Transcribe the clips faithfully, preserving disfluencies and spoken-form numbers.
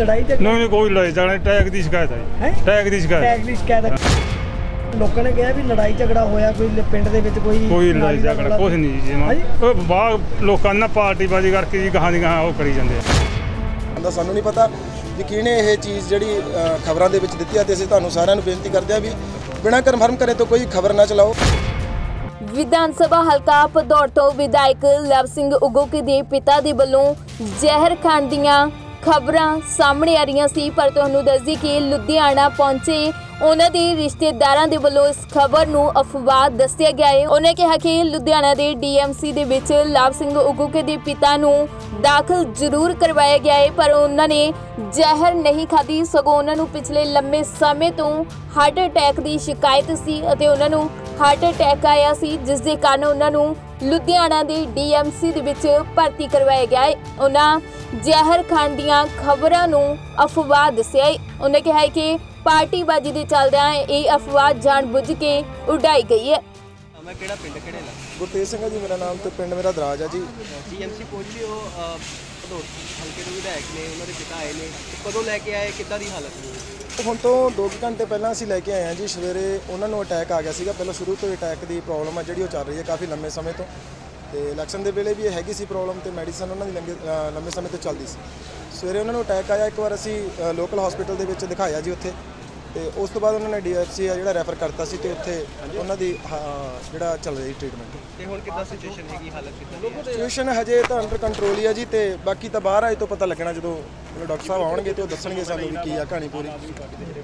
लड़ाई झगड़ा? नहीं नहीं कोई लड़ाई झगड़ा, टैग की शिकायत है। टैग की शिकायत, टैग की शिकायत। लोगों ने कहा भी लड़ाई झगड़ा होया कोई पिंड दे विच? कोई कोई लड़ाई झगड़ा कुछ नहीं जी, बाहर लोगों ने पार्टीबाजी करके जी कहां दी कहां वो करी जांदे आ। सानू नहीं पता कि किने यह चीज़ जी खबरों के दी है, तो असं तुहानू सारिआं नू बेनती करदे आ भी बिना कन्फर्म करे तो कोई खबर ना चलाओ। विधानसभा हलका भदौड़ तो विधायक लव सिंह उगोकी के पिता के वलों जहर खाण दीआं खबरां सामने आ रही सी, पर तुहानू दस दी कि लुधियाना पहुंचे उन्हां दे रिश्तेदारां दे वलों इस खबर नू अफवाह दस्सिया गया है। उन्हें कहा कि लुधियाना के डी एम सी दे विच लाभ सिंह उगोके के पिता नू दाखिल जरूर करवाया गया है, पर उन्होंने जहर नहीं खाधी, सगों उन्होंने पिछले लंबे समय तो हार्ट अटैक की शिकायत सी अते उन्होंने हार्ट अटैक आया सी, जिस दे कारण उन्होंने लुधियाना के डी एम सी दे विच भर्ती करवाया गया है। उन्होंने जहर खाण दीआं खबरां नू अफवाह दस्सिया है। उन्हें कहा है कि पार्टीबाजी के चलदा ये अफवाह जानबूझ के उड़ाई गई है। मैं केड़ा पिंड केड़े ला गुरतेज सिंह जी मेरा नाम, तो पिंड मेरा दराज है जी। डीएमसी पहुंचे हो भदौड़ हल्के के विधायक ने, उन्होंने पिता आए ने, कदों लैके आए, किद्दां दी हालत? हुण तो दो घंटे पहलां असीं लैके आए हैं जी, सवेरे उन्होंने अटैक आ गया सीगा। पहले शुरू तो अटैक की प्रॉब्लम है जिहड़ी चल रही है काफ़ी लंबे समय तो, तो इलैक्शन के वेले भी यह हैगी सी प्रॉब्लम, तो मैडिसन उन्होंने लंबे लंबे समय तो चलती सी। सवेरे उन्होंने अटैक आया, एक बार असी लोकल हॉस्पिटल के दिखाया जी उत्थे, तो उस तो बाद उन्होंने डी एफ सी है जो रैफर करता सी, तो उत्थे उन्हों की जो चल रही ट्रीटमेंट। सिचुएशन हजे तो अंडर कंट्रोल ही है जी, तो बाकी तो बाहर आए तो पता लगना जो डॉक्टर साहब आउणगे तो दसणगे सानू की आ कहानी पूरी,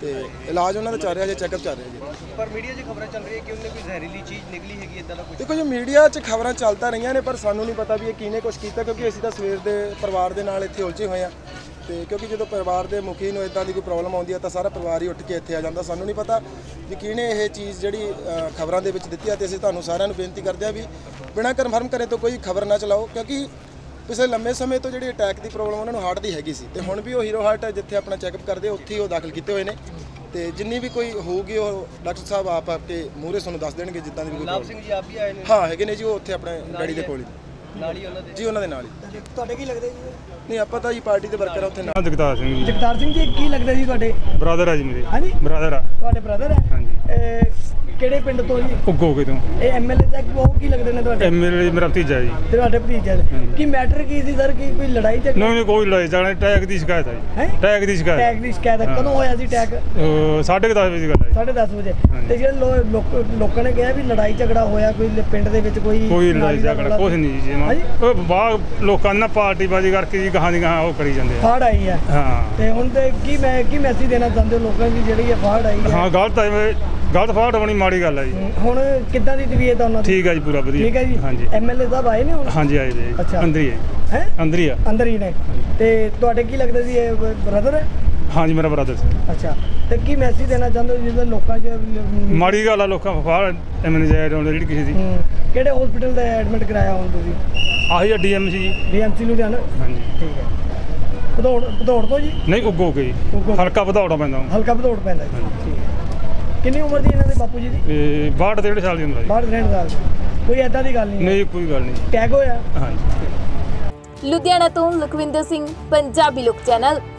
तो इलाज उन्होंने चल रहा जी, चैकअप चल रहा जी। पर मीडिया च खबर चल रही है कि उन्हें कोई जहरीली चीज़ निकली हैगी इदां दा कुछ? देखो जी मीडिया च खबर चलता रही ने, पर सानू नहीं पता भी ये किने कुछ किया, क्योंकि असीं तां सवेर दे परिवार दे नाल इत्थे उलझे हुए हैं, तो क्योंकि जो परिवार के मुखी नूं इदां दी कोई प्रॉब्लम आउंदी है तो सारा परिवार ही उठ के इत्थे आ जांदा। सानू नहीं पता भी किने यह चीज़ जी खबरों के दी है, तो असीं तुहानू सारिआं नूं बेनती करदे आ भी बिना कन्फर्म करे तो कोई खबर ना चलाओ, क्योंकि पिछले लंबे समय तो जी अटैक की प्रॉब्लम उन्होंने हार्ट की हैगी सी, तो हुण भी वो हीरो हार्ट है जिथे अपना चैकअप करते उत्थे वो दाखिल किए हुए हैं, तो जिन्नी भी कोई होगी वो डॉक्टर साहब आप आपके मूहरे सूँ दस देंगे जिदा भी। लाभ सिंह जी आप भी आए हैं? हाँ है जी, वो उत्थे अपने डैडी के कोल जी, उन्होंने नाल ही। तुहाडे की लगदे जी? नहीं आप तो जी पार्टी के वर्कर है उत्थे। जगतार सिंह जी? जगतार सिंह जी की लगता जी? तुहाडे ब्रदर है जी मेरे। हाँ जी ब्रदर है? तुहाडे ब्रदर है? हाँ जी। ਕਿਹੜੇ ਪਿੰਡ ਤੋਂ ਜੀ? ਉਗੋਕੇ ਤੋਂ। ਇਹ ਐਮਐਲਏ ਦਾ ਉਹ ਕੀ ਲੱਗਦੇ ਨੇ ਤੁਹਾਡੇ? ਐਮਐਲਏ ਮੇਰਾ ਭਤੀਜਾ ਜੀ। ਤੁਹਾਡੇ ਭਤੀਜਾ ਕੀ ਮੈਟਰ ਕੀ ਸੀ ਸਰ? ਕੀ ਕੋਈ ਲੜਾਈ ਝਗੜਾ? ਨਹੀਂ ਨਹੀਂ ਕੋਈ ਲੜਾਈ ਝਗੜਾ, ਟੈਗ ਦੀ ਸ਼ਿਕਾਇਤ ਹੈ। ਟੈਗ ਦੀ ਸ਼ਿਕਾਇਤ? ਟੈਗ ਦੀ ਸ਼ਿਕਾਇਤ ਕਦੋਂ ਹੋਇਆ ਸੀ? ਟੈਗ ਸਾਢੇ ਦਸ ਵਜੇ ਦੀ ਗੱਲ ਹੈ। ਸਾਢੇ ਦਸ ਵਜੇ? ਤੇ ਜਿਹੜੇ ਲੋਕਾਂ ਨੇ ਕਿਹਾ ਵੀ ਲੜਾਈ ਝਗੜਾ ਹੋਇਆ ਕੋਈ ਪਿੰਡ ਦੇ ਵਿੱਚ? ਕੋਈ ਕੋਈ ਲੜਾਈ ਝਗੜਾ ਕੁਝ ਨਹੀਂ ਜੀ, ਬਾਹਰ ਲੋਕਾਂ ਨਾਲ ਪਾਰਟੀਬਾਜ਼ੀ ਕਰਕੇ ਜੀ ਕਹਾਣੀ ਕਹਾਂ ਉਹ ਕਰੀ ਜਾਂਦੇ ਆ। ਫਾੜ ਆਈ ਹੈ ਹਾਂ, ਤੇ ਹੁਣ ਤੇ ਕੀ ਮੈਂ ਕੀ ਮੈਸੇਜ ਦੇਣਾ ਚਾਹੁੰਦੇ ਲੋਕਾਂ ਦੀ ਜਿਹੜੀ ਇਹ ਫਾੜ ਆਈ ਹੈ? ਹਾਂ ਗਲਤ ਹੈ, ਗਲਤ ਫਾੜ ਹੋਣੀ ਮਾੜੀ ਗੱਲ ਹੈ ਜੀ। ਹੁਣ ਕਿੱਦਾਂ ਦੀ ਤਬੀਅਤ ਆ ਉਹਨਾਂ ਦੀ? ਠੀਕ ਹੈ ਜੀ ਪੂਰਾ ਵਧੀਆ। ਠੀਕ ਹੈ ਜੀ। ਹਾਂਜੀ ਐਮਐਲਏ ਸਾਹਿਬ ਆਏ ਨੇ ਹੁਣ? ਹਾਂਜੀ ਆਏ ਜੀ। ਅੱਛਾ ਅੰਦਰ ਹੀ ਹੈ? ਹੈ ਅੰਦਰ ਹੀ ਆ। ਅੰਦਰ ਹੀ ਨੇ। ਤੇ ਤੁਹਾਡੇ ਕੀ ਲੱਗਦਾ ਜੀ ਇਹ ਬ੍ਰਦਰ ਹੈ? ਹਾਂਜੀ ਮੇਰਾ ਬ੍ਰਦਰ ਸੀ। ਅੱਛਾ ਤੇ ਕੀ ਮੈਸੇਜ ਦੇਣਾ ਚਾਹੁੰਦੇ ਜਿਹਦੇ ਲੋਕਾਂ 'ਚ ਮਾੜੀ ਗੱਲ ਆ ਲੋਕਾਂ ਫਾੜ ਐਮਐਲਏ ਜਾਇ ਰੋਣ ਜਿਹੜੀ ਕਿਸੇ ਦੀ? ਕਿਹੜੇ ਹਸਪੀਟਲ ਦਾ ਐਡਮਿਟ ਕਰਾਇਆ ਹੁਣ ਤੁਸੀਂ? ਆਹੀ ਆ ਡੀਐਮਸੀ ਜੀ। ਡੀਐਮਸੀ ਲੁਧਿਆਣਾ? ਹਾਂਜੀ ਠੀਕ ਹੈ। ਭਦੌੜ ਭਦੌੜ ਤੋਂ ਜੀ? ਨਹੀਂ ਉਗੋ ਕੇ ਹਲਕਾ ਭਦੌੜਾ ਪੈਂਦਾ। ਹਲਕਾ ਭਦੌੜ ਪੈਂਦਾ ਜੀ, ਠੀਕ ਹੈ। ਕਿੰਨੀ ਉਮਰ ਦੀ ਇਹਨਾਂ ਦੇ ਬਾਪੂ ਜੀ ਦੀ? ਬਾਹਠ ਡੇਢ ਸਾਲ ਦੀ ਉਮਰ ਹੈ। ਬਾਹਠ ਡੇਢ ਸਾਲ ਕੋਈ ਐਦਾਂ ਦੀ ਗੱਲ ਨਹੀਂ? ਨਹੀਂ ਕੋਈ ਗੱਲ ਨਹੀਂ। ਟੈਗ ਹੋਇਆ? ਹਾਂਜੀ। ਲੁਧਿਆਣਾ ਤੋਂ ਲਖਵਿੰਦਰ ਸਿੰਘ, ਪੰਜਾਬੀ ਲੋਕ ਚੈਨਲ।